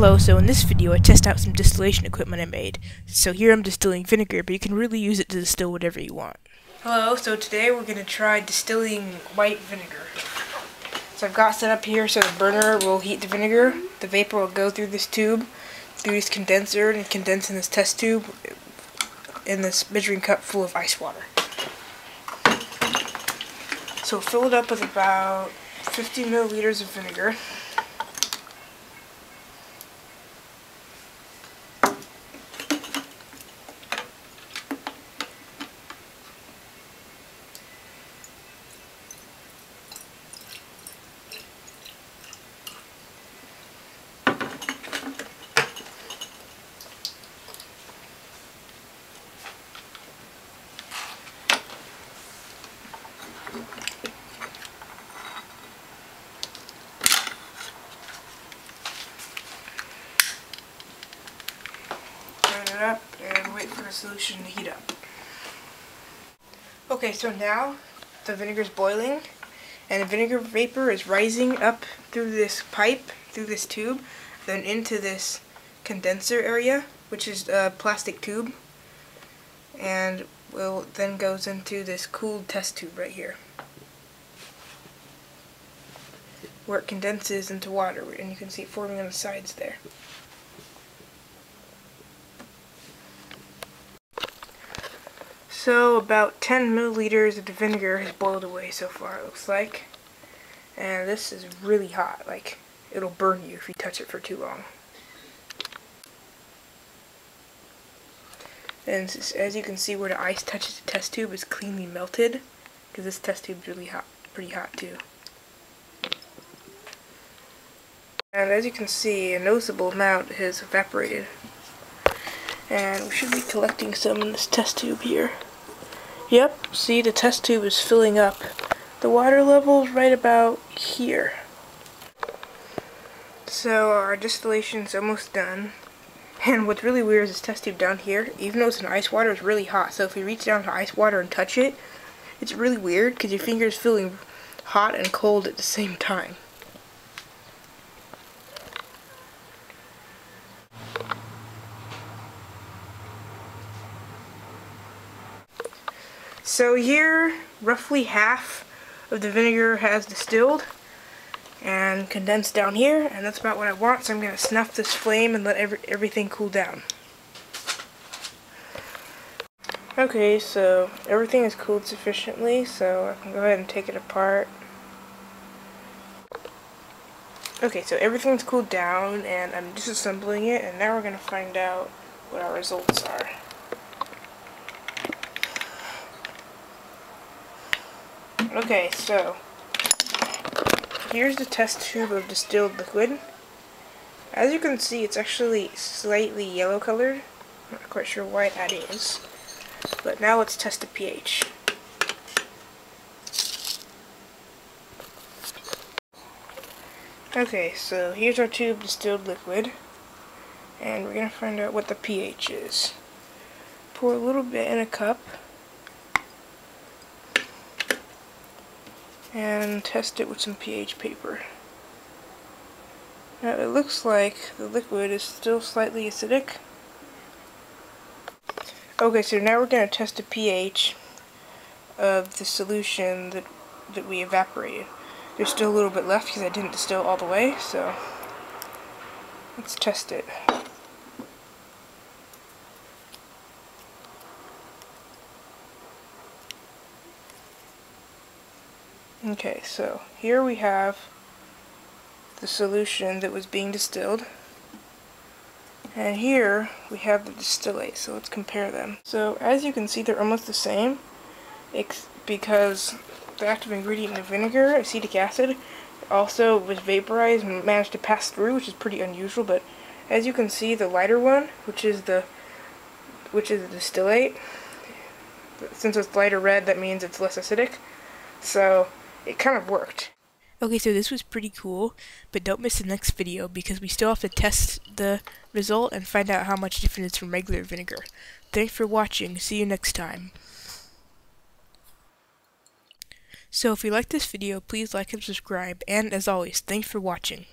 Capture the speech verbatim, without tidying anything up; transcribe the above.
Hello, so in this video I test out some distillation equipment I made. So here I'm distilling vinegar, but you can really use it to distill whatever you want. Hello, so today we're going to try distilling white vinegar. So I've got set up here so the burner will heat the vinegar, the vapor will go through this tube, through this condenser, and condense in this test tube, in this measuring cup full of ice water. So fill it up with about fifty milliliters of vinegar. It up and wait for the solution to heat up. Okay, so now the vinegar is boiling and the vinegar vapor is rising up through this pipe, through this tube, then into this condenser area, which is a plastic tube, and will then goes into this cooled test tube right here, where it condenses into water, and you can see it forming on the sides there. So about ten milliliters of the vinegar has boiled away so far, it looks like. And this is really hot, like it'll burn you if you touch it for too long. And as you can see, where the ice touches the test tube is cleanly melted, because this test tube is really hot, pretty hot too. And as you can see, a noticeable amount has evaporated. And we should be collecting some in this test tube here. Yep, see, the test tube is filling up. The water level is right about here. So our distillation is almost done. And what's really weird is this test tube down here, even though it's in ice water, it's really hot. So if you reach down to ice water and touch it, it's really weird because your finger is feeling hot and cold at the same time. So here, roughly half of the vinegar has distilled and condensed down here, and that's about what I want, so I'm going to snuff this flame and let every, everything cool down. Okay, so everything is cooled sufficiently, so I can go ahead and take it apart. Okay, so everything's cooled down, and I'm disassembling it, and now we're going to find out what our results are. Okay, so here's the test tube of distilled liquid. As you can see, it's actually slightly yellow colored. I'm not quite sure why that is. But now let's test the pH. Okay, so here's our tube of distilled liquid. And we're going to find out what the pH is. Pour a little bit in a cup. And test it with some pH paper. Now it looks like the liquid is still slightly acidic. Okay, so now we're going to test the pH of the solution that, that we evaporated. There's still a little bit left because I didn't distill all the way, so let's test it. Okay, so here we have the solution that was being distilled, and here we have the distillate, so let's compare them. So as you can see, they're almost the same, ex because the active ingredient in the vinegar, acetic acid, also was vaporized and managed to pass through, which is pretty unusual. But as you can see, the lighter one, which is the which is the distillate, since it's lighter red, that means it's less acidic, so it kind of worked. Okay, so this was pretty cool, but don't miss the next video because we still have to test the result and find out how much different it's from regular vinegar. Thanks for watching. See you next time. So if you like this video, please like and subscribe, and as always, thanks for watching.